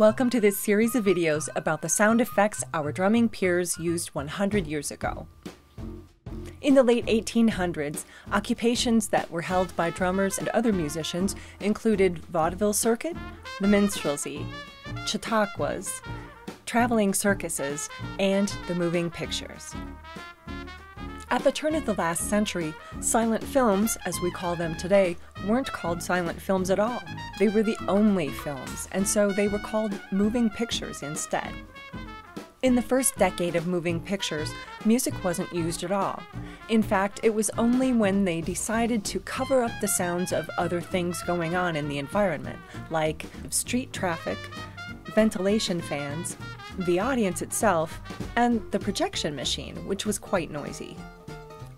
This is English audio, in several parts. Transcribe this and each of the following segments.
Welcome to this series of videos about the sound effects our drumming peers used 100 years ago. In the late 1800s, occupations that were held by drummers and other musicians included vaudeville circuit, the minstrelsy, chautauquas, traveling circuses, and the moving pictures. At the turn of the last century, silent films, as we call them today, weren't called silent films at all. They were the only films, and so they were called moving pictures instead. In the first decade of moving pictures, music wasn't used at all. In fact, it was only when they decided to cover up the sounds of other things going on in the environment, like street traffic, ventilation fans, the audience itself, and the projection machine, which was quite noisy.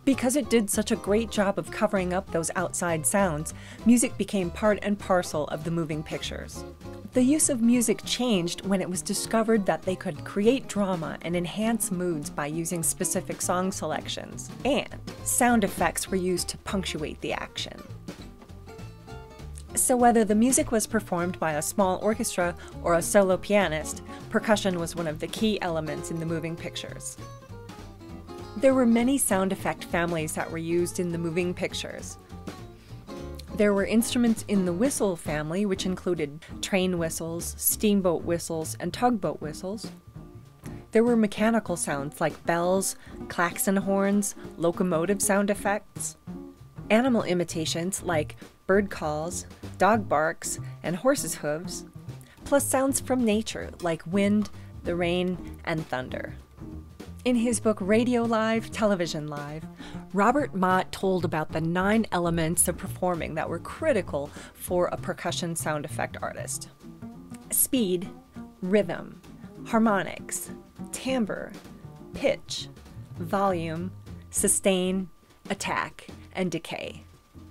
Because it did such a great job of covering up those outside sounds, music became part and parcel of the moving pictures. The use of music changed when it was discovered that they could create drama and enhance moods by using specific song selections, and sound effects were used to punctuate the action. So whether the music was performed by a small orchestra or a solo pianist, percussion was one of the key elements in the moving pictures. There were many sound effect families that were used in the moving pictures. There were instruments in the whistle family, which included train whistles, steamboat whistles, and tugboat whistles. There were mechanical sounds like bells, klaxon horns, locomotive sound effects. Animal imitations like bird calls, dog barks, and horses' hooves, plus sounds from nature like wind, the rain, and thunder. In his book Radio Live, Television Live, Robert Mott told about the 9 elements of performing that were critical for a percussion sound effect artist: speed, rhythm, harmonics, timbre, pitch, volume, sustain, attack, and decay.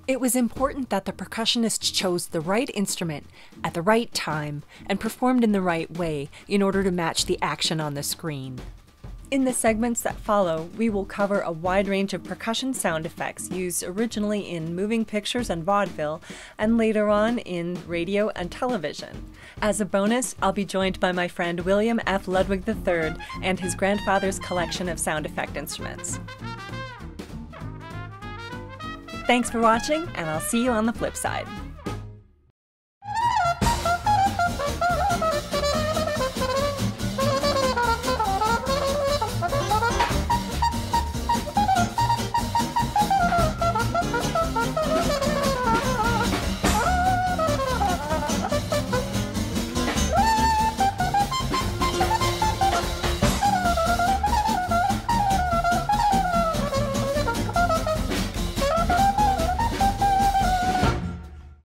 It was important that the percussionist chose the right instrument at the right time and performed in the right way in order to match the action on the screen. In the segments that follow, we will cover a wide range of percussion sound effects used originally in moving pictures and vaudeville, and later on in radio and television. As a bonus, I'll be joined by my friend William F. Ludwig III and his grandfather's collection of sound effect instruments. Thanks for watching, and I'll see you on the flip side.